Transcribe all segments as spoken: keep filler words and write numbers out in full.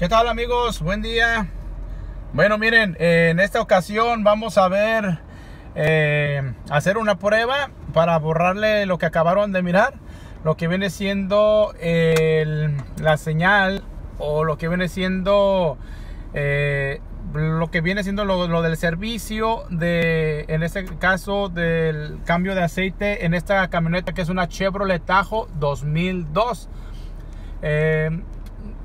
¿Qué tal, amigos? Buen día. Bueno, miren, eh, en esta ocasión vamos a ver eh, hacer una prueba para borrarle lo que acabaron de mirar, lo que viene siendo el, la señal o lo que viene siendo eh, lo que viene siendo lo, lo del servicio de, en este caso, del cambio de aceite en esta camioneta, que es una Chevrolet Tahoe dos mil dos. eh,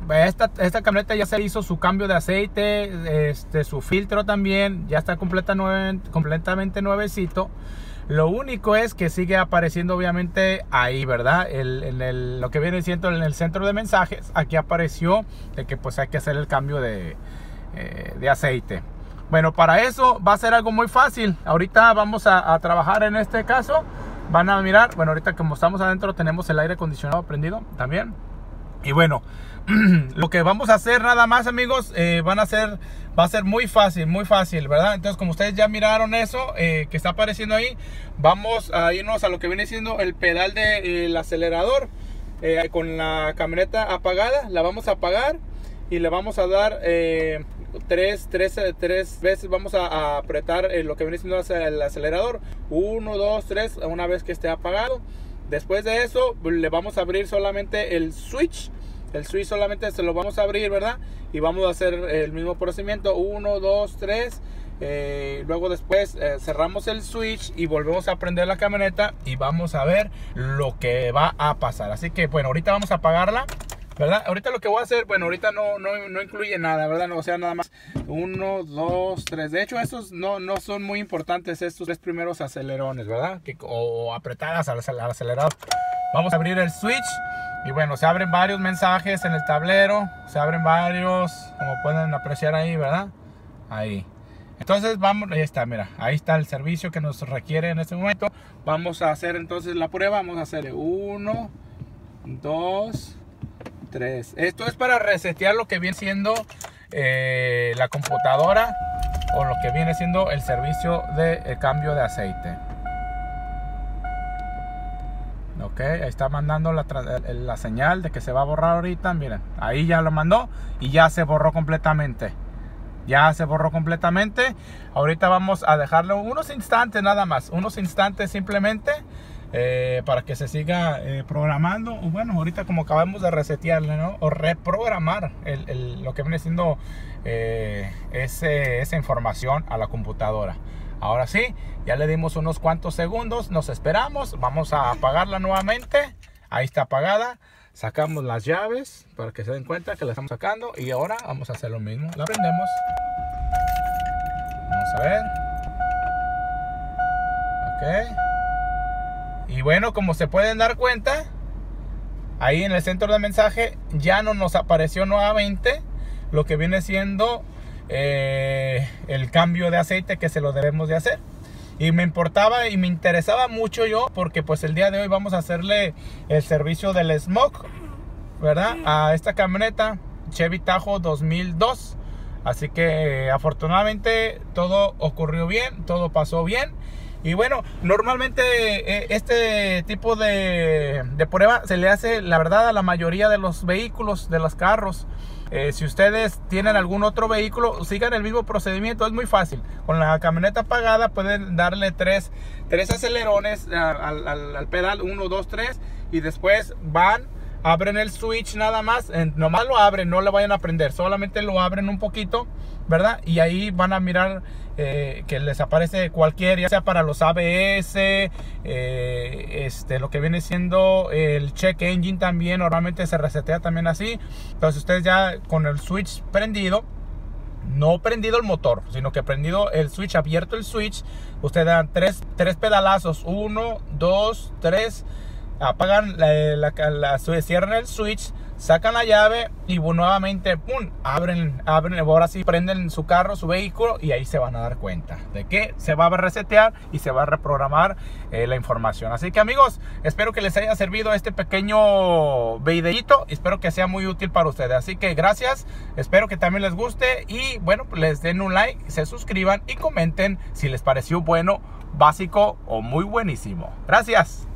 Esta, esta camioneta ya se hizo su cambio de aceite, este, su filtro también, ya está completa nueve, completamente nuevecito. Lo único es que sigue apareciendo, obviamente, ahí, ¿verdad? El, en el, lo que viene siendo en el centro de mensajes, aquí apareció de que pues hay que hacer el cambio de, eh, de aceite. Bueno, para eso va a ser algo muy fácil. Ahorita vamos a, a trabajar en este caso. Van a mirar, bueno, ahorita como estamos adentro tenemos el aire acondicionado prendido también. Y bueno, lo que vamos a hacer nada más, amigos, eh, van a ser, va a ser muy fácil, muy fácil, ¿verdad? Entonces, como ustedes ya miraron eso eh, que está apareciendo ahí, vamos a irnos a lo que viene siendo el pedal del acelerador eh, con la camioneta apagada. La vamos a apagar y le vamos a dar eh, tres, tres, tres veces, vamos a, a apretar eh, lo que viene siendo el acelerador. Uno, dos, tres, una vez que esté apagado. Después de eso le vamos a abrir solamente el switch. El switch solamente se lo vamos a abrir, ¿verdad? Y vamos a hacer el mismo procedimiento. Uno, dos, tres. Eh, luego después eh, cerramos el switch y volvemos a prender la camioneta. Y vamos a ver lo que va a pasar. Así que, bueno, ahorita vamos a apagarla, ¿verdad? Ahorita lo que voy a hacer, bueno, ahorita no, no, no incluye nada, ¿verdad? No, o sea, nada más. Uno, dos, tres. De hecho, estos no, no son muy importantes, estos tres primeros acelerones, ¿verdad? Que, o apretadas al acelerador. Vamos a abrir el switch. Y bueno, se abren varios mensajes en el tablero. Se abren varios, como pueden apreciar ahí, ¿verdad? Ahí. Entonces, vamos, ahí está, mira. Ahí está el servicio que nos requiere en este momento. Vamos a hacer entonces la prueba. Vamos a hacer uno, dos... Esto es para resetear lo que viene siendo eh, la computadora o lo que viene siendo el servicio de el cambio de aceite. Ok, ahí está mandando la, la señal de que se va a borrar ahorita. Miren, ahí ya lo mandó y ya se borró completamente. Ya se borró completamente. Ahorita vamos a dejarlo unos instantes nada más. Unos instantes simplemente. Eh, para que se siga eh, programando. Bueno, ahorita como acabamos de resetearle, ¿no? O reprogramar el, el, lo que viene siendo eh, ese, esa información a la computadora. Ahora sí, ya le dimos unos cuantos segundos. Nos esperamos. Vamos a apagarla nuevamente. Ahí está apagada. Sacamos las llaves para que se den cuenta que la estamos sacando. Y ahora vamos a hacer lo mismo. La prendemos. Vamos a ver. Ok. Y bueno, como se pueden dar cuenta, ahí en el centro de mensaje ya no nos apareció nuevamente lo que viene siendo eh, el cambio de aceite que se lo debemos de hacer. Y me importaba y me interesaba mucho yo, porque pues el día de hoy vamos a hacerle el servicio del smog, ¿verdad? A esta camioneta Chevy Tahoe dos mil dos. Así que eh, afortunadamente todo ocurrió bien, todo pasó bien. Y bueno, normalmente este tipo de, de prueba se le hace, la verdad, a la mayoría de los vehículos, de los carros. Eh, si ustedes tienen algún otro vehículo, sigan el mismo procedimiento, es muy fácil. Con la camioneta apagada pueden darle tres, tres acelerones al, al, al pedal, uno, dos, tres. Y después van, abren el switch nada más, eh, nomás lo abren, no le vayan a prender, solamente lo abren un poquito, ¿verdad? Y ahí van a mirar eh, que les aparece cualquier, ya sea para los A B S, eh, este, lo que viene siendo el check engine también, normalmente se resetea también así. Entonces ustedes ya con el switch prendido, no prendido el motor, sino que prendido el switch, abierto el switch, ustedes dan tres, tres pedalazos, uno, dos, tres, apagan, la, la, la, la, cierran el switch, sacan la llave y nuevamente, pum, abren, abren, ahora sí prenden su carro, su vehículo, y ahí se van a dar cuenta de que se va a resetear y se va a reprogramar eh, la información. Así que, amigos, espero que les haya servido este pequeño videíto, espero que sea muy útil para ustedes. Así que gracias, espero que también les guste y bueno, pues les den un like, se suscriban y comenten si les pareció bueno, básico o muy buenísimo. Gracias.